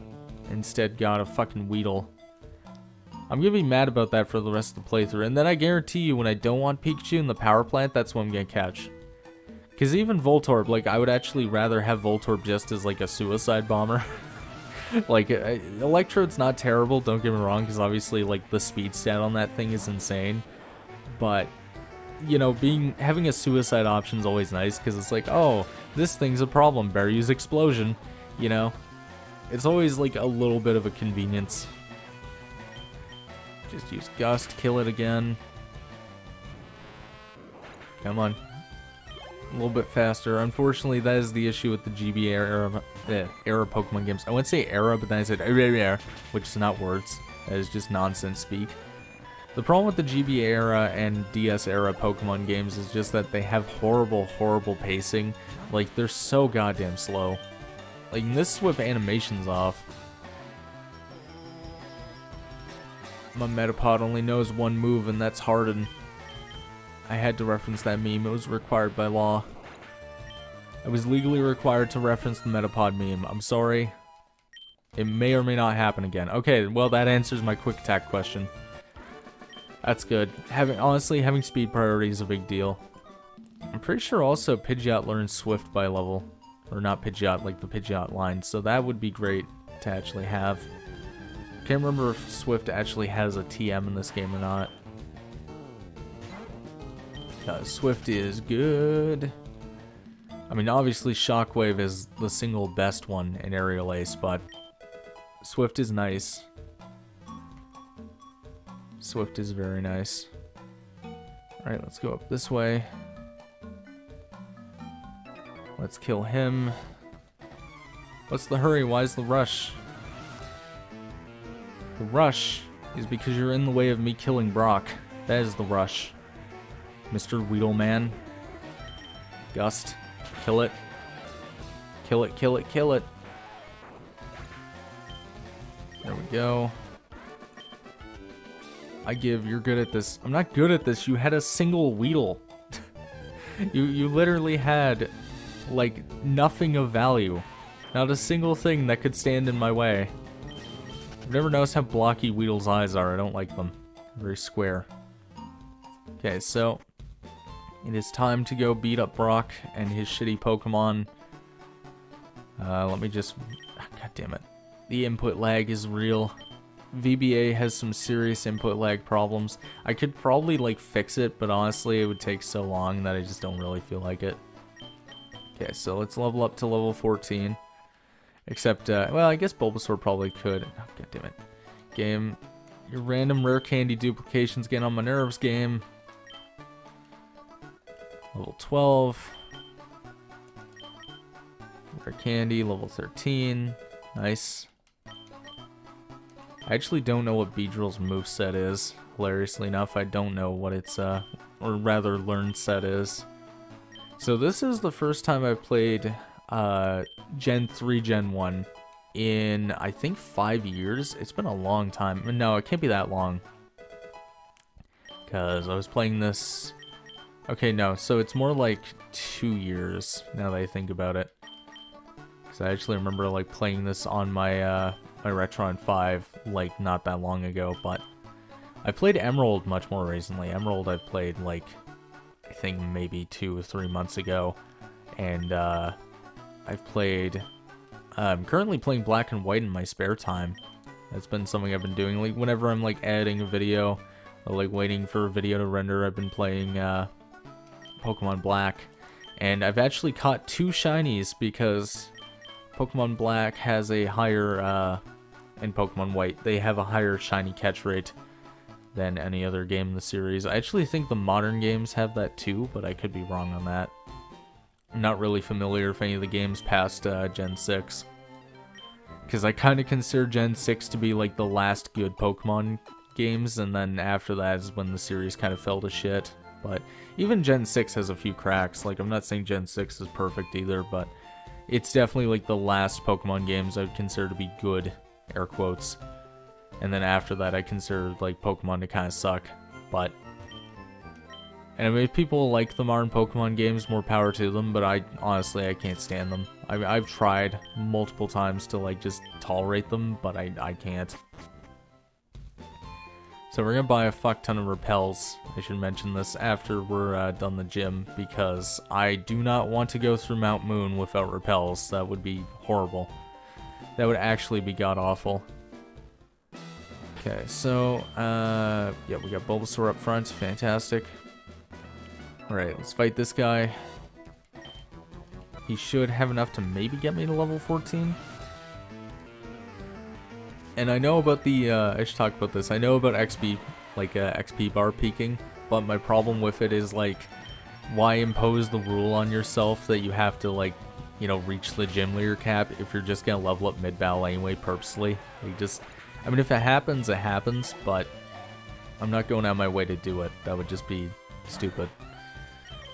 Instead, got a fucking Weedle. I'm gonna be mad about that for the rest of the playthrough, and then I guarantee you when I don't want Pikachu in the Power Plant, that's what I'm gonna catch. Because even Voltorb, like, I would actually rather have Voltorb just as, like, a suicide bomber. Like, uh, Electrode's not terrible, don't get me wrong, because obviously, like, the speed stat on that thing is insane. But, you know, being having a suicide option is always nice, because it's like, oh, this thing's a problem, better use Explosion, you know? It's always, like, a little bit of a convenience. Just use Gust, kill it again. Come on. A little bit faster. Unfortunately, that is the issue with the G B A era, eh, era Pokemon games. I wouldn't say era, but then I said era, which is not words. That is just nonsense speak. The problem with the G B A era and D S era Pokemon games is just that they have horrible, horrible pacing. Like, they're so goddamn slow. Like, this Swift animation's off. My Metapod only knows one move, and that's Harden. I had to reference that meme, it was required by law. I was legally required to reference the Metapod meme, I'm sorry. It may or may not happen again. Okay, well that answers my Quick Attack question. That's good. Having honestly, having speed priority is a big deal. I'm pretty sure also Pidgeot learns Swift by level. Or not Pidgeot, like the Pidgeot line, so that would be great to actually have. Can't remember if Swift actually has a T M in this game or not. Uh, Swift is good. I mean, obviously Shockwave is the single best one in Aerial Ace, but Swift is nice. Swift is very nice. Alright, let's go up this way. Let's kill him. What's the hurry? Why's the rush? The rush is because you're in the way of me killing Brock. That is the rush. Mister Weedleman. Gust. Kill it. Kill it, kill it, kill it. There we go. I give, you're good at this. I'm not good at this. You had a single Weedle. you you literally had, like, nothing of value. Not a single thing that could stand in my way. I've never noticed how blocky Weedle's eyes are. I don't like them. Very square. Okay, so... it is time to go beat up Brock and his shitty Pokemon. Uh, let me just... God damn it. The input lag is real. V B A has some serious input lag problems. I could probably, like, fix it, but honestly, it would take so long that I just don't really feel like it. Okay, so let's level up to level fourteen. Except, uh, well, I guess Bulbasaur probably could. Oh, God damn it. Game. Your random rare candy duplications getting on my nerves, game. Level twelve. Rare Candy, level thirteen. Nice. I actually don't know what Beedrill's moveset is. Hilariously enough, I don't know what its, uh, or rather, learn set is. So this is the first time I've played uh, Gen three, Gen one in, I think, five years. It's been a long time. No, it can't be that long. Because I was playing this... Okay, no, so it's more like two years, now that I think about it. Because I actually remember, like, playing this on my, uh, my Retron five, like, not that long ago, but... I played Emerald much more recently. Emerald I played, like, I think maybe two or three months ago. And, uh, I've played... Uh, I'm currently playing Black and White in my spare time. That's been something I've been doing, like, whenever I'm, like, editing a video, or, like, waiting for a video to render, I've been playing, uh... Pokemon Black, and I've actually caught two shinies because Pokemon Black has a higher, uh, and Pokemon White, they have a higher shiny catch rate than any other game in the series. I actually think the modern games have that too, but I could be wrong on that. I'm not really familiar with any of the games past uh, Gen six. Because I kind of consider Gen six to be like the last good Pokemon games, and then after that is when the series kind of fell to shit. But even Gen six has a few cracks. Like, I'm not saying Gen six is perfect either, but it's definitely like the last Pokemon games I would consider to be good, air quotes. And then after that, I consider like Pokemon to kind of suck. But and I mean, if people like the modern Pokemon games, more power to them. But I honestly, I can't stand them. I mean, I've tried multiple times to like just tolerate them, but I I can't. So we're gonna buy a fuck ton of repels. I should mention this after we're uh, done the gym, because I do not want to go through Mount Moon without repels. That would be horrible. That would actually be god awful. Okay, so uh, yeah, we got Bulbasaur up front. Fantastic. All right, let's fight this guy. He should have enough to maybe get me to level fourteen. And I know about the, uh, I should talk about this, I know about X P, like, uh, X P bar peaking, but my problem with it is, like, why impose the rule on yourself that you have to, like, you know, reach the gym leader cap if you're just gonna level up mid-battle anyway purposely? Like, just, I mean, if it happens, it happens, but I'm not going out of my way to do it. That would just be stupid.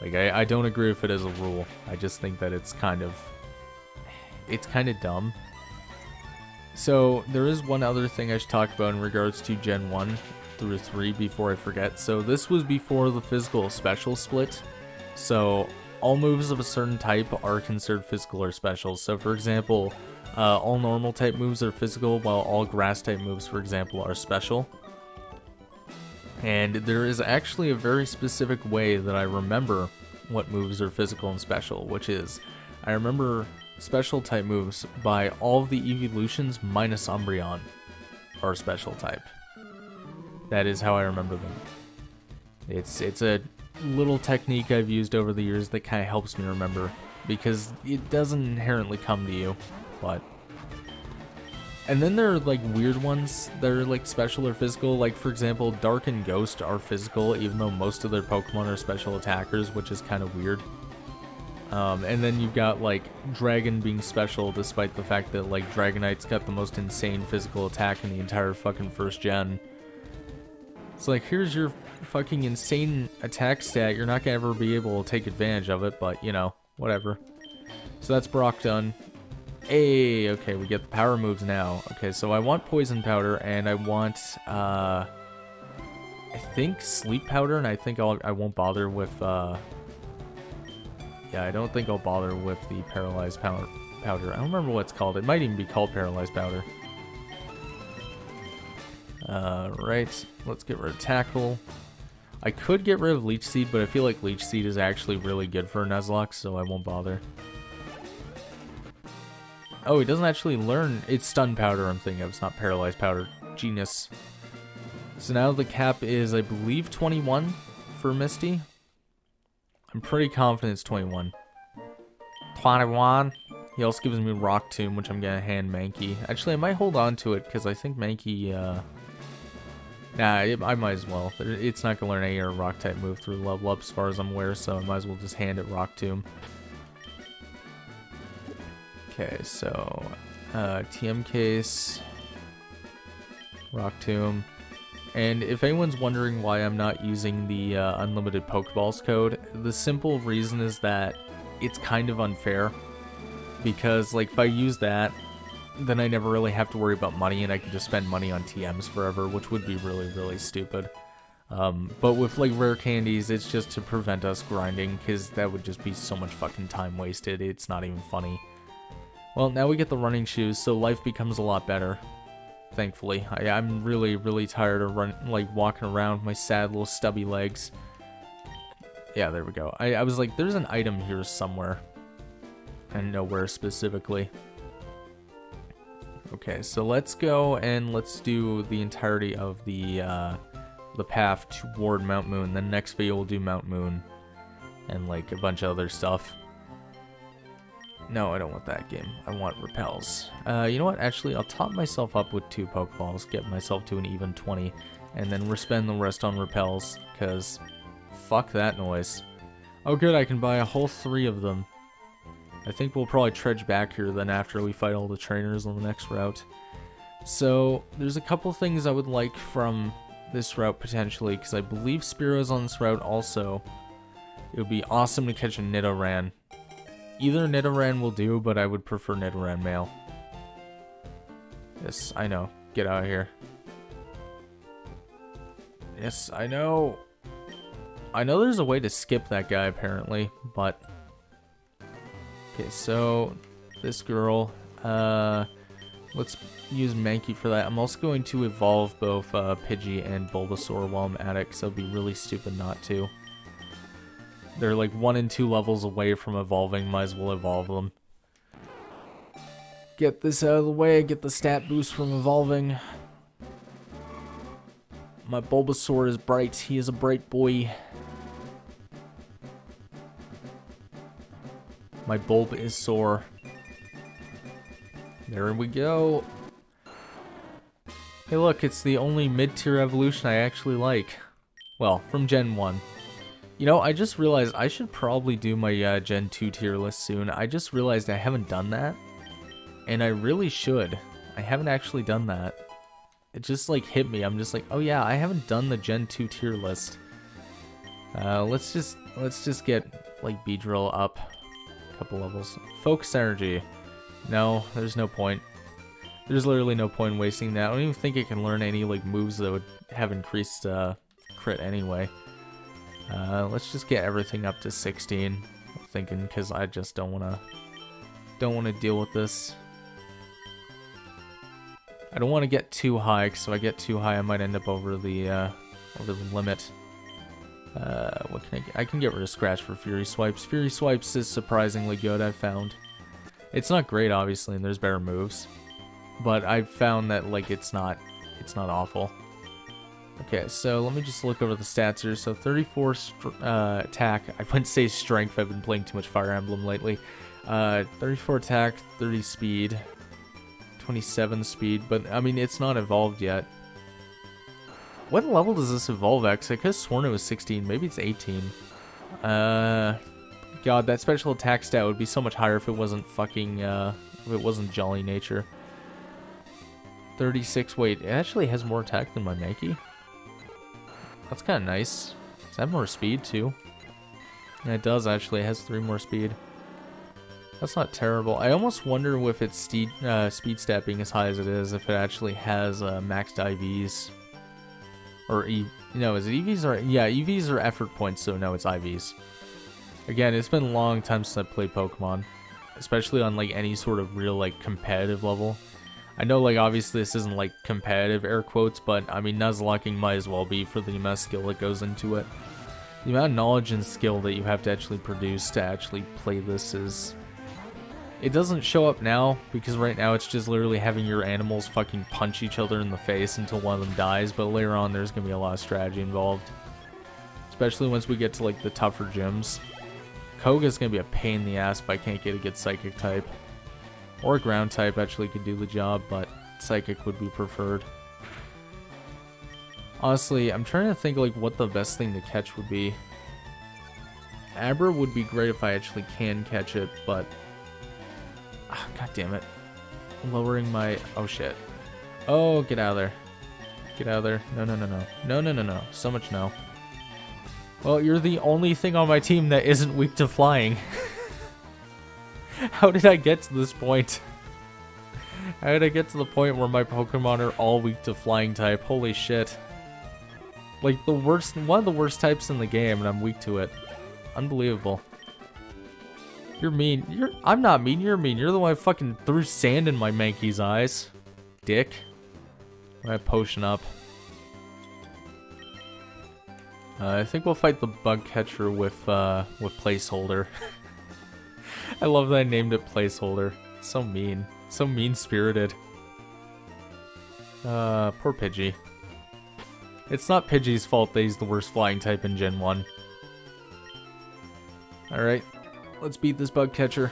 Like, I, I don't agree with it as a rule. I just think that it's kind of, it's kind of dumb. So, there is one other thing I should talk about in regards to Gen one through three before I forget. So, this was before the physical or special split. So, all moves of a certain type are considered physical or special. So, for example, uh, all normal type moves are physical, while all grass type moves, for example, are special. And there is actually a very specific way that I remember what moves are physical and special, which is, I remember special type moves by all of the evolutions minus Umbreon are special type. That is how I remember them. It's it's a little technique I've used over the years that kind of helps me remember, because it doesn't inherently come to you. But and then there are like weird ones that are like special or physical. Like, for example, Dark and Ghost are physical, even though most of their Pokemon are special attackers, which is kind of weird. Um, and then you've got, like, Dragon being special, despite the fact that, like, Dragonite's got the most insane physical attack in the entire fucking first gen. It's like, here's your fucking insane attack stat, you're not gonna ever be able to take advantage of it, but, you know, whatever. So that's Brock done. Hey, okay, we get the power moves now. Okay, so I want Poison Powder, and I want, uh... I think Sleep Powder, and I think I'll, I won't bother with, uh... Yeah, I don't think I'll bother with the Paralyzed Powder. I don't remember what it's called. It might even be called Paralyzed Powder. Uh, right, let's get rid of Tackle. I could get rid of Leech Seed, but I feel like Leech Seed is actually really good for a Nuzlocke, so I won't bother. Oh, it doesn't actually learn. It's Stun Powder I'm thinking of. It's not Paralyzed Powder. Genius. So now the cap is, I believe, twenty-one for Misty. I'm pretty confident it's twenty-one. twenty-one. He also gives me Rock Tomb, which I'm gonna hand Mankey. Actually, I might hold on to it, because I think Mankey, uh... Nah, it, I might as well. It's not gonna learn any or Rock-type move through level up, as far as I'm aware, so I might as well just hand it Rock Tomb. Okay, so... Uh, T M Case... Rock Tomb... And if anyone's wondering why I'm not using the uh, unlimited Pokeballs code, the simple reason is that it's kind of unfair. Because, like, if I use that, then I never really have to worry about money, and I can just spend money on T Ms forever, which would be really, really stupid. Um, but with, like, Rare Candies, it's just to prevent us grinding, because that would just be so much fucking time wasted. It's not even funny. Well, now we get the running shoes, so life becomes a lot better. Thankfully, I, I'm really, really tired of running, like walking around with my sad little stubby legs. Yeah, there we go. I, I was like, there's an item here somewhere, and nowhere specifically. Okay, so let's go and let's do the entirety of the uh, the path toward Mount Moon. The next video we'll do Mount Moon, and like a bunch of other stuff. No, I don't want that game. I want repels. Uh, you know what? Actually, I'll top myself up with two Pokeballs, get myself to an even twenty, and then spend the rest on repels, because fuck that noise. Oh good, I can buy a whole three of them. I think we'll probably trudge back here then after we fight all the trainers on the next route. So, there's a couple things I would like from this route potentially, because I believe Spearow on this route also. It would be awesome to catch a Nidoran. Either Nidoran will do, but I would prefer Nidoran male. Yes, I know. Get out of here. Yes, I know. I know there's a way to skip that guy, apparently, but... Okay, so... This girl... Uh, let's use Mankey for that. I'm also going to evolve both uh, Pidgey and Bulbasaur while I'm at it, because it would be really stupid not to. They're like one and two levels away from evolving, might as well evolve them. Get this out of the way, get the stat boost from evolving. My Bulbasaur is bright, he is a bright boy. My bulb is sore. There we go. Hey look, it's the only mid-tier evolution I actually like. Well, from Gen one. You know, I just realized I should probably do my uh, Gen two tier list soon. I just realized I haven't done that. And I really should. I haven't actually done that. It just like hit me. I'm just like, oh yeah, I haven't done the Gen two tier list. Uh, let's just let's just get like Beedrill up a couple levels. Focus energy. No, there's no point. There's literally no point in wasting that. I don't even think it can learn any like moves that would have increased uh, crit anyway. Uh, let's just get everything up to sixteen, I'm thinking, because I just don't want to don't want to deal with this. I don't want to get too high, because if I get too high I might end up over the uh, over the limit. Uh, what can I get? I can get rid of Scratch for Fury Swipes. Fury Swipes is surprisingly good, I've found. It's not great, obviously, and there's better moves, but I've found that like it's not it's not awful. Okay, so let me just look over the stats here. So thirty-four uh, attack. I wouldn't say strength. I've been playing too much Fire Emblem lately. Uh, thirty-four attack, thirty speed, twenty-seven speed. But, I mean, it's not evolved yet. What level does this evolve at? Because I could have sworn it was sixteen. Maybe it's eighteen. Uh, God, that special attack stat would be so much higher if it wasn't fucking... Uh, if it wasn't Jolly Nature. thirty-six. Wait, it actually has more attack than my Mankey. That's kind of nice. Does that have more speed, too? And it does, actually. It has three more speed. That's not terrible. I almost wonder with its speed, uh, speed stat being as high as it is, if it actually has uh, maxed I Vs. Or, e no, is it E Vs? Or yeah, E Vs are effort points, so no, it's I Vs. Again, it's been a long time since I played Pokemon. Especially on, like, any sort of real, like, competitive level. I know, like, obviously this isn't, like, competitive air quotes, but, I mean, Nuzlocking might as well be for the amount of skill that goes into it. The amount of knowledge and skill that you have to actually produce to actually play this is... It doesn't show up now, because right now it's just literally having your animals fucking punch each other in the face until one of them dies, but later on there's gonna be a lot of strategy involved. Especially once we get to, like, the tougher gyms. Koga's gonna be a pain in the ass if I can't get a good Psychic type. Or ground type actually could do the job, but Psychic would be preferred. Honestly, I'm trying to think like what the best thing to catch would be. Abra would be great if I actually can catch it, but ah, god damn it. Lowering my oh shit. Oh, get out of there. Get out of there. No no no no. No no no no. So much no. Well, you're the only thing on my team that isn't weak to flying. How did I get to this point? How did I get to the point where my Pokemon are all weak to flying type? Holy shit. Like, the worst, one of the worst types in the game, and I'm weak to it. Unbelievable. You're mean. You're. I'm not mean, you're mean. You're the one who fucking threw sand in my Mankey's eyes. Dick. I have potion up. Uh, I think we'll fight the bug catcher with, uh, with placeholder. I love that I named it placeholder. So mean. So mean-spirited. Uh, poor Pidgey. It's not Pidgey's fault that he's the worst flying type in Gen one. Alright, let's beat this bug catcher.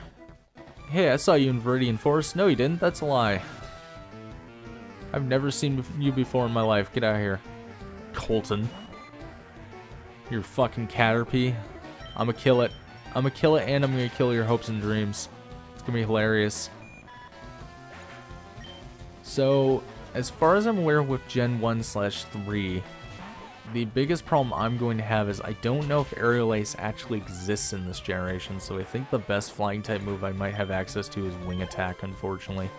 Hey, I saw you in Viridian Forest. No, you didn't. That's a lie. I've never seen you before in my life. Get out of here. Colton. You're fucking Caterpie. I'm gonna kill it. I'm gonna kill it, and I'm gonna kill your hopes and dreams. It's gonna be hilarious. So, as far as I'm aware with Gen one slash three, the biggest problem I'm going to have is I don't know if Aerial Ace actually exists in this generation, so I think the best flying type move I might have access to is Wing Attack, unfortunately.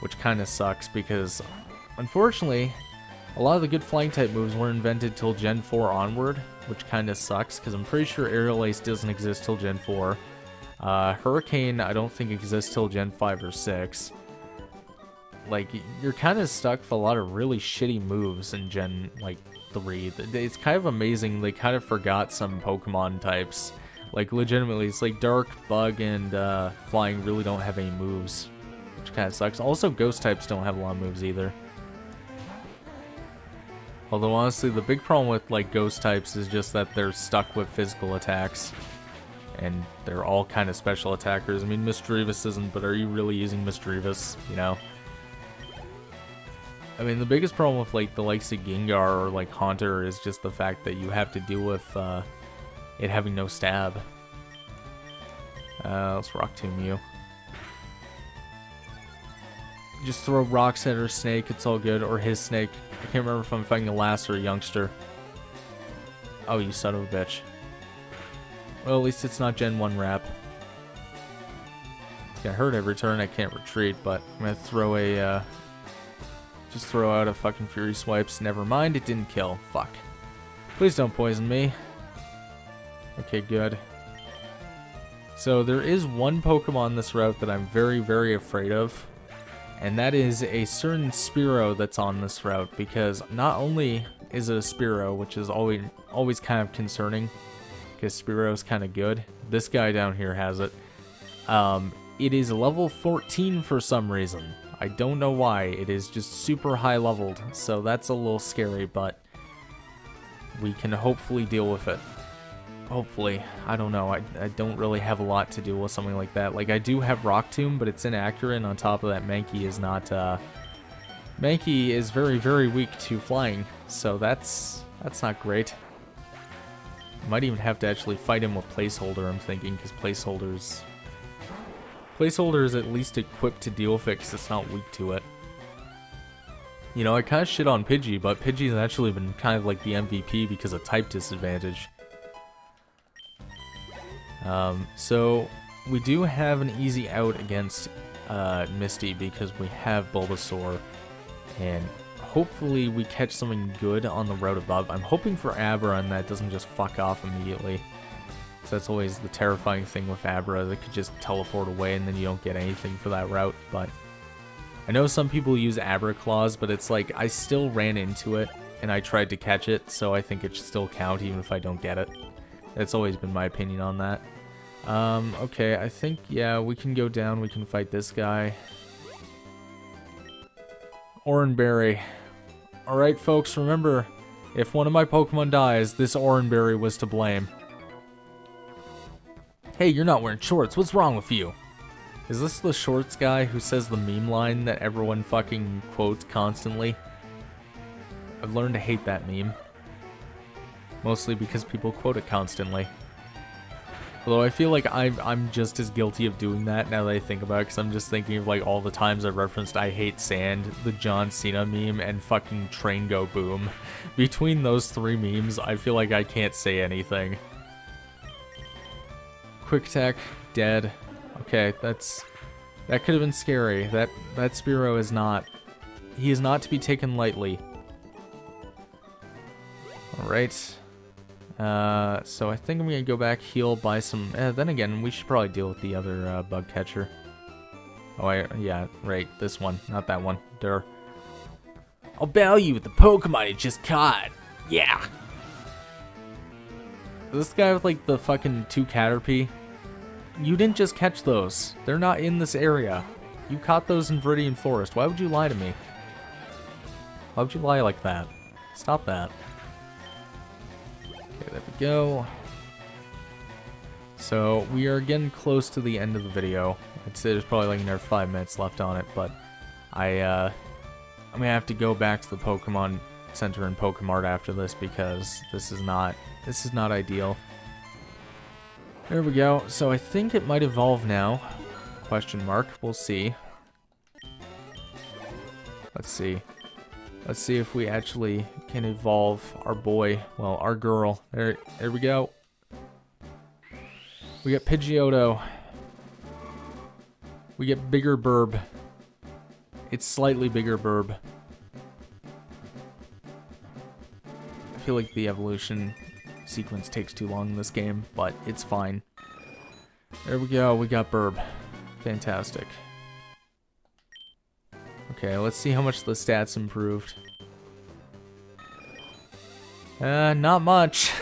Which kind of sucks because, unfortunately, a lot of the good flying type moves were invented till Gen four onward, which kind of sucks because I'm pretty sure Aerial Ace doesn't exist till Gen four. Uh, Hurricane I don't think exists till Gen five or six. Like, you're kind of stuck with a lot of really shitty moves in Gen, like, three. It's kind of amazing, they kind of forgot some Pokemon types. Like, legitimately, it's like Dark, Bug, and uh, Flying really don't have any moves, which kind of sucks. Also, Ghost types don't have a lot of moves either. Although, honestly, the big problem with, like, Ghost types is just that they're stuck with physical attacks. And they're all kind of special attackers. I mean, Misdreavus isn't, but are you really using Misdreavus, you know? I mean, the biggest problem with, like, the likes of Gengar or, like, Haunter is just the fact that you have to deal with uh, it having no stab. Uh, let's Rock Tomb you. Just throw rocks at her snake, it's all good, or his snake. I can't remember if I'm fighting a lass or a youngster. Oh, you son of a bitch. Well, at least it's not Gen one rap. It's gonna hurt every turn, I can't retreat, but I'm gonna throw a... Uh, Just throw out a fucking Fury Swipes. Never mind, it didn't kill. Fuck. Please don't poison me. Okay, good. So there is one Pokemon this route that I'm very, very afraid of. And that is a certain Spearow that's on this route. Because not only is it a Spearow, which is always, always kind of concerning. Because Spearow's kind of good. This guy down here has it. Um, it is level fourteen for some reason. I don't know why, it is just super high leveled, so that's a little scary, but we can hopefully deal with it. Hopefully. I don't know, I, I don't really have a lot to deal with something like that. Like, I do have Rock Tomb, but it's inaccurate, and on top of that, Mankey is not, uh... Mankey is very, very weak to flying, so that's, that's not great. Might even have to actually fight him with Placeholder, I'm thinking, because Placeholder's... Placeholder is at least equipped to deal with it because it's not weak to it. You know, I kind of shit on Pidgey, but Pidgey's actually been kind of like the M V P because of type disadvantage. Um, so, we do have an easy out against uh, Misty because we have Bulbasaur. And hopefully we catch something good on the route above. I'm hoping for Abra and that doesn't just fuck off immediately. So that's always the terrifying thing with Abra, that could just teleport away and then you don't get anything for that route, but... I know some people use Abra Claws, but it's like, I still ran into it, and I tried to catch it, so I think it should still count even if I don't get it. That's always been my opinion on that. Um, okay, I think, yeah, we can go down, we can fight this guy. Oranberry. Alright folks, remember, if one of my Pokemon dies, this Oranberry was to blame. Hey, you're not wearing shorts, what's wrong with you? Is this the shorts guy who says the meme line that everyone fucking quotes constantly? I've learned to hate that meme. Mostly because people quote it constantly. Although I feel like I'm, I'm just as guilty of doing that now that I think about it, because I'm just thinking of like all the times I referenced I hate sand, the John Cena meme, and fucking Train Go Boom. Between those three memes, I feel like I can't say anything. Quick attack, dead. Okay, that's that could have been scary. That that Spearow is not. He is not to be taken lightly. All right. Uh, so I think I'm gonna go back, heal, buy some. Eh, then again, we should probably deal with the other uh, bug catcher. Oh, I, yeah, right. This one, not that one. Durr. I'll bow you with the Pokemon I just caught. Yeah. This guy with like the fucking two Caterpie. You didn't just catch those. They're not in this area. You caught those in Viridian Forest. Why would you lie to me? Why would you lie like that? Stop that. Okay, there we go. So, we are getting close to the end of the video. It's, there's probably like another five minutes left on it, but I, uh, I'm gonna have to go back to the Pokemon Center and Pokemart after this, because this is not this is not ideal. There we go. So I think it might evolve now. Question mark. We'll see. Let's see. Let's see if we actually can evolve our boy. Well, our girl. There, there we go. We got Pidgeotto. We get bigger burb. It's slightly bigger burb. I feel like the evolution sequence takes too long in this game, but it's fine. There we go, we got burb. Fantastic. Okay, let's see how much the stats improved. Uh, not much.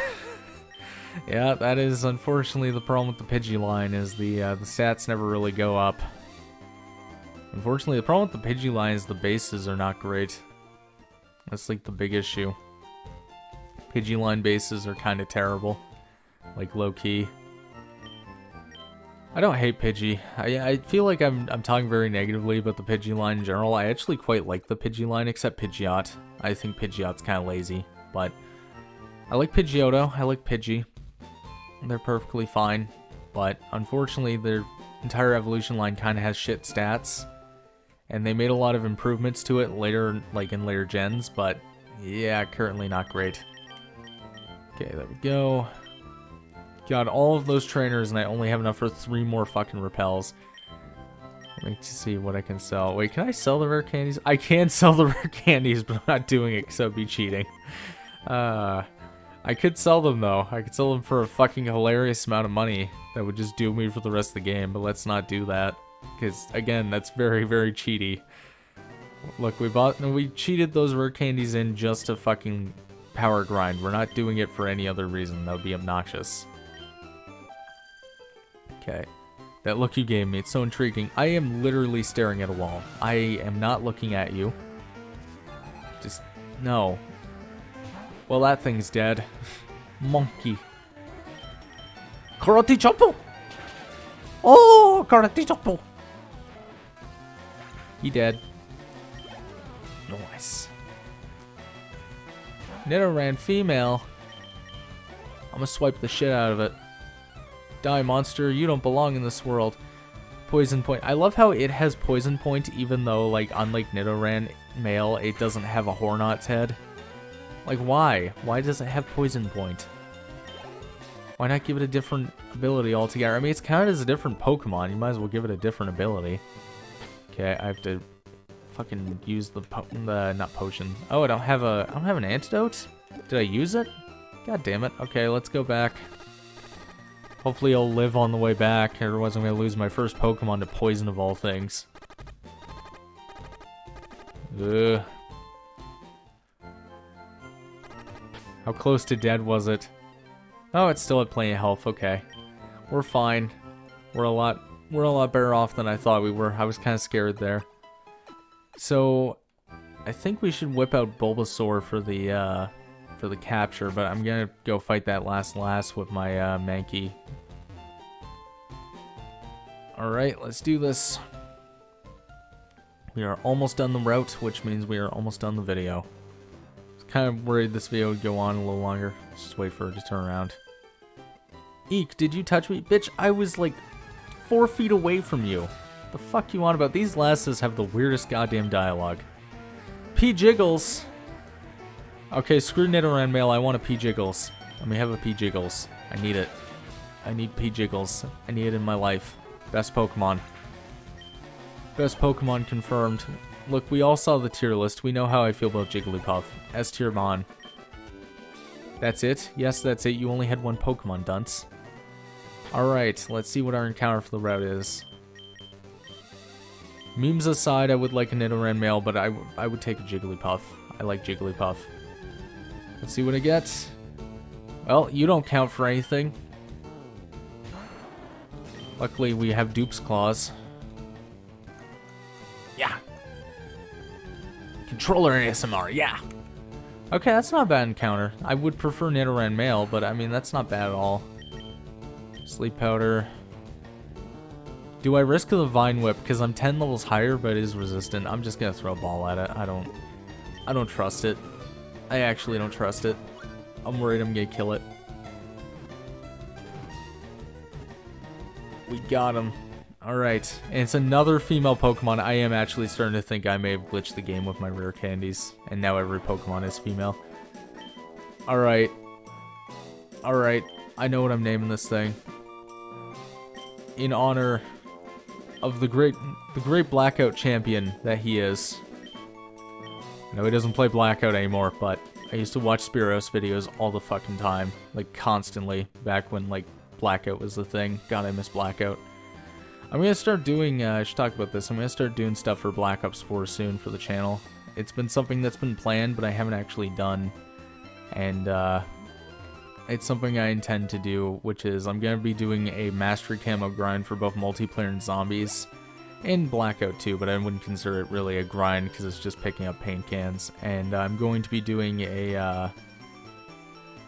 Yeah, that is unfortunately the problem with the Pidgey line, is the, uh, the stats never really go up. Unfortunately, the problem with the Pidgey line is the bases are not great. That's like the big issue. Pidgey line bases are kind of terrible. Like, low-key. I don't hate Pidgey. I, I feel like I'm, I'm talking very negatively about the Pidgey line in general. I actually quite like the Pidgey line, except Pidgeot. I think Pidgeot's kind of lazy, but I like Pidgeotto. I like Pidgey. They're perfectly fine, but unfortunately, their entire evolution line kind of has shit stats. And they made a lot of improvements to it later, like in later gens, but yeah, currently not great. Okay, there we go. Got all of those trainers, and I only have enough for three more fucking repels. Wait to see what I can sell. Wait, can I sell the rare candies? I can sell the rare candies, but I'm not doing it, because I'd be cheating. Uh, I could sell them, though. I could sell them for a fucking hilarious amount of money that would just do me for the rest of the game, but let's not do that. Because, again, that's very, very cheaty. Look, we bought, we cheated those rare candies in just to fucking power grind. We're not doing it for any other reason. That would be obnoxious. Okay. That look you gave me, it's so intriguing. I am literally staring at a wall. I am not looking at you. Just, no. Well, that thing's dead. Monkey. Karate Choppo! Oh, Karate Choppo! He dead. Nice. Nidoran female. I'm gonna swipe the shit out of it. Die, monster. You don't belong in this world. Poison point. I love how it has poison point, even though, like, unlike Nidoran male, it doesn't have a Hornot's head. Like, why? Why does it have poison point? Why not give it a different ability altogether? I mean, it's counted as a different Pokemon. You might as well give it a different ability. Okay, I have to fucking use the po the not potion. Oh, I don't have a I don't have an antidote? Did I use it? God damn it. Okay, let's go back. Hopefully I'll live on the way back, otherwise I'm going to lose my first Pokemon to poison of all things. Ugh. How close to dead was it? Oh, it's still at plenty of health, okay. We're fine. We're a lot we're a lot better off than I thought we were. I was kind of scared there. So, I think we should whip out Bulbasaur for the, uh... for the capture, but I'm gonna go fight that last last with my uh, Mankey. Alright, let's do this. We are almost done the route, which means we are almost done the video. I was kind of worried this video would go on a little longer. Let's just wait for it to turn around. Eek, did you touch me? Bitch, I was like four feet away from you. The fuck you on about? These lasses have the weirdest goddamn dialogue. P Jiggles! Okay, screw Nidoran male, I want a Pidgeot. Let me have a Pidgeot. I need it. I need Pidgeot. I need it in my life. Best Pokemon. Best Pokemon confirmed. Look, we all saw the tier list. We know how I feel about Jigglypuff. S tier Mon. That's it? Yes, that's it. You only had one Pokemon, dunce. Alright, let's see what our encounter for the route is. Memes aside, I would like a Nidoran male, but I, I would take a Jigglypuff. I like Jigglypuff. Let's see what it gets. Well, you don't count for anything. Luckily, we have Dupe's Claws. Yeah. Controller A S M R, yeah. Okay, that's not a bad encounter. I would prefer Nidoran male, but I mean, that's not bad at all. Sleep Powder. Do I risk the Vine Whip? Because I'm ten levels higher, but it is resistant. I'm just going to throw a ball at it. I don't... I don't trust it. I actually don't trust it. I'm worried I'm going to kill it. We got him. Alright. And it's another female Pokemon. I am actually starting to think I may have glitched the game with my rare candies. And now every Pokemon is female. Alright. Alright. I know what I'm naming this thing. In honor of the great the great Blackout champion that he is. No, he doesn't play Blackout anymore, but I used to watch Spearow videos all the fucking time. Like, constantly. Back when, like, Blackout was the thing. God, I miss Blackout. I'm gonna start doing, uh, I should talk about this, I'm gonna start doing stuff for Black Ops four soon for the channel. It's been something that's been planned, but I haven't actually done. And, uh... it's something I intend to do, which is I'm going to be doing a mastery camo grind for both multiplayer and zombies, and Blackout too, but I wouldn't consider it really a grind because it's just picking up paint cans. And I'm going to be doing a, uh,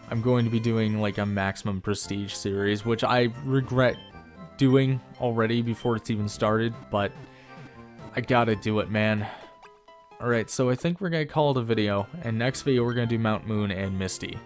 I'm going to be doing like a maximum prestige series, which I regret doing already before it's even started, but I gotta do it, man. Alright, so I think we're going to call it a video, and next video we're going to do Mount Moon and Misty.